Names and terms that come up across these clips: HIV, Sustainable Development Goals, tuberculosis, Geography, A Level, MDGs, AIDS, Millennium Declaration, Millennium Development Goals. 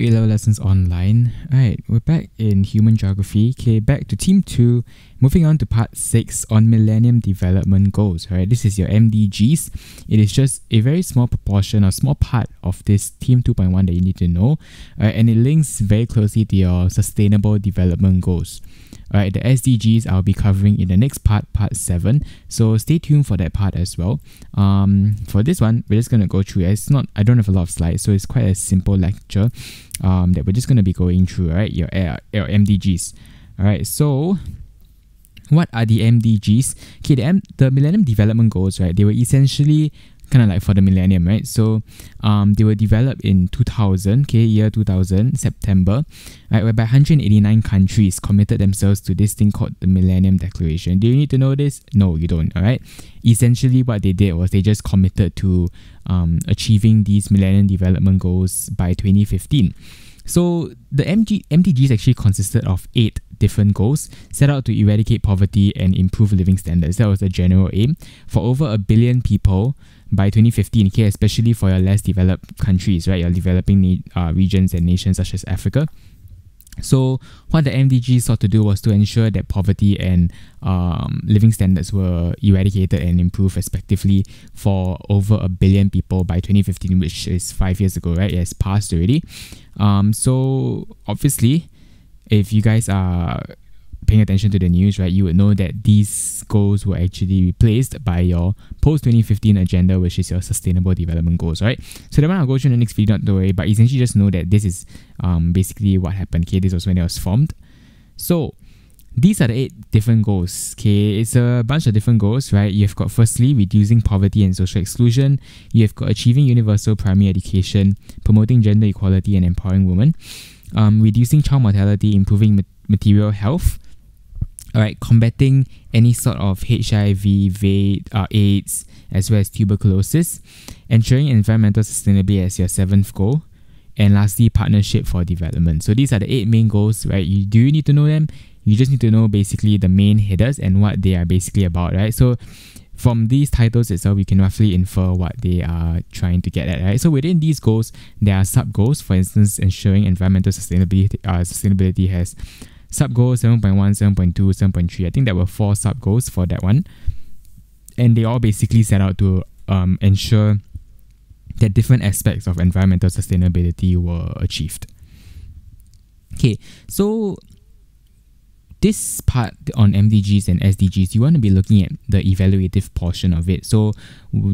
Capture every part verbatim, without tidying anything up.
to A-Level Lessons Online. Alright, we're back in Human Geography. Okay, back to Team two. Moving on to Part six on Millennium Development Goals. Alright, this is your M D Gs. It is just a very small proportion or small part of this Team two point one that you need to know. Alright, and it links very closely to your Sustainable Development Goals. Alright, the S D Gs I'll be covering in the next part, part seven. So stay tuned for that part as well. Um, for this one, we're just going to go through. It's not, I don't have a lot of slides, so it's quite a simple lecture um, that we're just going to be going through, alright, your, your M D Gs. Alright, so what are the M D Gs? Okay, the, M the Millennium Development Goals, right, they were essentially kind of like for the millennium, right? So um, they were developed in two thousand, okay, year two thousand, September, right, whereby one hundred eighty-nine countries committed themselves to this thing called the Millennium Declaration. Do you need to know this? No, you don't, all right? Essentially, what they did was they just committed to um, achieving these Millennium Development Goals by twenty fifteen. So the M D Gs actually consisted of eight different goals set out to eradicate poverty and improve living standards. That was the general aim for over a billion people by twenty fifteen, okay, especially for your less developed countries, right, your developing uh, regions and nations such as Africa. So what the M D Gs sought to do was to ensure that poverty and um, living standards were eradicated and improved respectively for over a billion people by twenty fifteen, which is five years ago, right? It has passed already. Um, so obviously, if you guys are paying attention to the news, right, you would know that these goals were actually replaced by your post twenty fifteen agenda, which is your Sustainable Development Goals, right? So that one I'll go through in the next video, not to worry, but essentially just know that this is um, basically what happened, okay? This was when it was formed. So these are the eight different goals, okay? It's a bunch of different goals, right? You've got firstly, reducing poverty and social exclusion. You've got achieving universal primary education, promoting gender equality and empowering women, um, reducing child mortality, improving ma material health, alright, combating any sort of H I V, AIDS, as well as tuberculosis, ensuring environmental sustainability as your seventh goal, and lastly, partnership for development. So these are the eight main goals, right? You do you need to know them? You just need to know basically the main headers and what they are basically about, right? So from these titles itself, we can roughly infer what they are trying to get at, right? So within these goals, there are sub-goals. For instance, ensuring environmental sustainability, uh, sustainability has sub-goals seven point one, seven point two, seven point three. I think there were four sub-goals for that one. And they all basically set out to um, ensure that different aspects of environmental sustainability were achieved. Okay, so this part on M D Gs and S D Gs, you want to be looking at the evaluative portion of it. So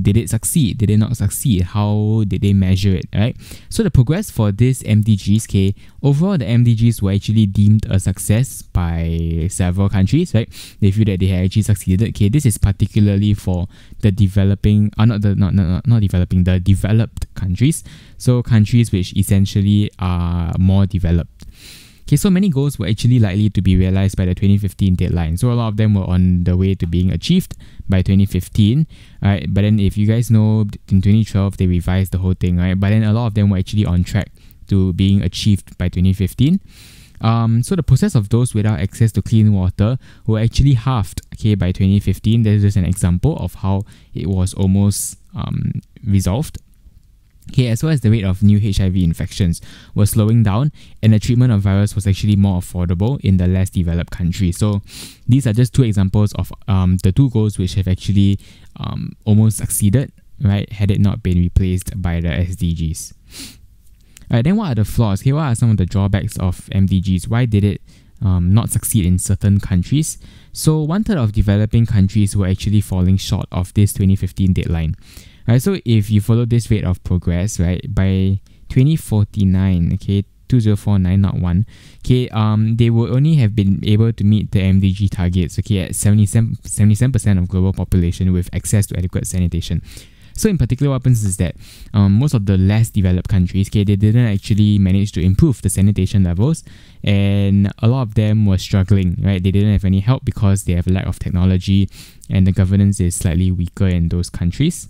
did it succeed? Did it not succeed? How did they measure it, right? So the progress for this M D Gs, okay, overall the M D Gs were actually deemed a success by several countries, right? They feel that they had actually succeeded. Okay, this is particularly for the developing, uh, not the, not, not, not developing, the developed countries. So countries which essentially are more developed. Okay, so many goals were actually likely to be realized by the twenty fifteen deadline. So a lot of them were on the way to being achieved by twenty fifteen, right? But then if you guys know, in twenty twelve, they revised the whole thing, right? But then a lot of them were actually on track to being achieved by twenty fifteen. Um, so the process of those without access to clean water were actually halved, okay, by twenty fifteen. This is just an example of how it was almost um, resolved. Okay, as well as the rate of new H I V infections was slowing down, and the treatment of virus was actually more affordable in the less developed countries. So these are just two examples of um, the two goals which have actually um, almost succeeded, right, had it not been replaced by the S D Gs. Alright, then what are the flaws? Okay, what are some of the drawbacks of M D Gs? Why did it um, not succeed in certain countries? So one third of developing countries were actually falling short of this twenty fifteen deadline. Right, so if you follow this rate of progress, right, by twenty forty-nine, okay, two thousand forty-nine, not one, okay, um, they will only have been able to meet the M D G targets, okay, at seventy-seven percent of global population with access to adequate sanitation. So in particular, what happens is that um, most of the less developed countries, okay, they didn't actually manage to improve the sanitation levels, and a lot of them were struggling, right? They didn't have any help because they have a lack of technology, and the governance is slightly weaker in those countries.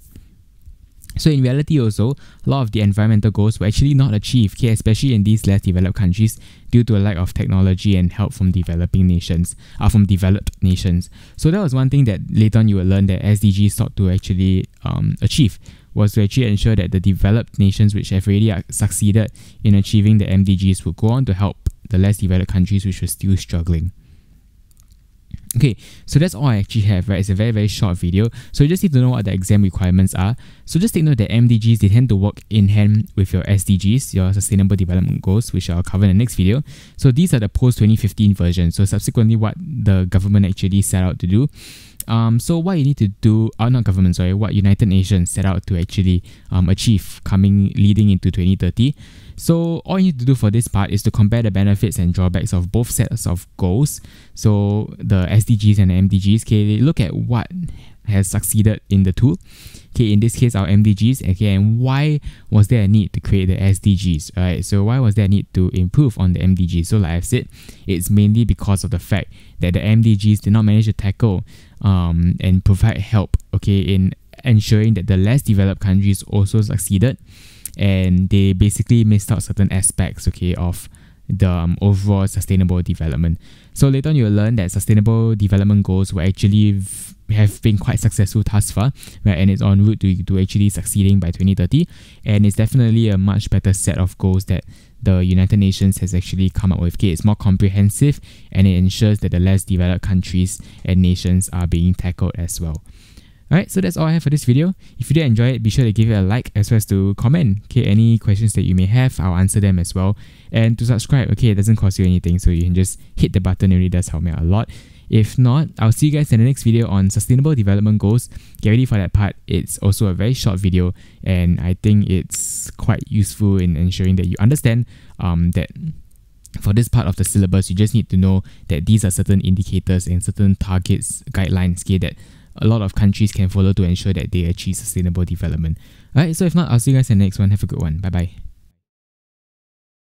So in reality also, a lot of the environmental goals were actually not achieved, okay, especially in these less developed countries, due to a lack of technology and help from developing nations, uh, from developed nations. So that was one thing that later on you would learn that S D Gs sought to actually um, achieve, was to actually ensure that the developed nations which have already succeeded in achieving the M D Gs would go on to help the less developed countries which were still struggling. Okay, so that's all I actually have, right? It's a very, very short video. So you just need to know what the exam requirements are. So just take note that M D Gs, they tend to work in hand with your S D Gs, your Sustainable Development Goals, which I'll cover in the next video. So these are the post twenty fifteen version. So subsequently what the government actually set out to do. Um, so what you need to do, uh, not government, sorry, what United Nations set out to actually um, achieve coming, leading into twenty thirty. So all you need to do for this part is to compare the benefits and drawbacks of both sets of goals. So the S D Gs and the M D Gs, okay, look at what has succeeded in the two. Okay, in this case, our M D Gs, okay, and why was there a need to create the S D Gs, right? So why was there a need to improve on the M D Gs? So like I've said, it's mainly because of the fact that the M D Gs did not manage to tackle um, and provide help, okay, in ensuring that the less developed countries also succeeded, and they basically missed out certain aspects, okay, of the um, overall sustainable development. So later on, you'll learn that Sustainable Development Goals were actually have been quite successful thus far, right? And it's en route to, to actually succeeding by twenty thirty, and it's definitely a much better set of goals that the United Nations has actually come up with. Okay, it's more comprehensive, and it ensures that the less developed countries and nations are being tackled as well. Alright, so that's all I have for this video. If you did enjoy it, be sure to give it a like as well as to comment. Okay, any questions that you may have, I'll answer them as well. And to subscribe, okay, it doesn't cost you anything, so you can just hit the button, it really does help me out a lot. If not, I'll see you guys in the next video on Sustainable Development Goals. Get ready for that part. It's also a very short video, and I think it's quite useful in ensuring that you understand um, that for this part of the syllabus, you just need to know that these are certain indicators and certain targets, guidelines, okay, that a lot of countries can follow to ensure that they achieve sustainable development. Alright, so if not, I'll see you guys in the next one. Have a good one. Bye-bye.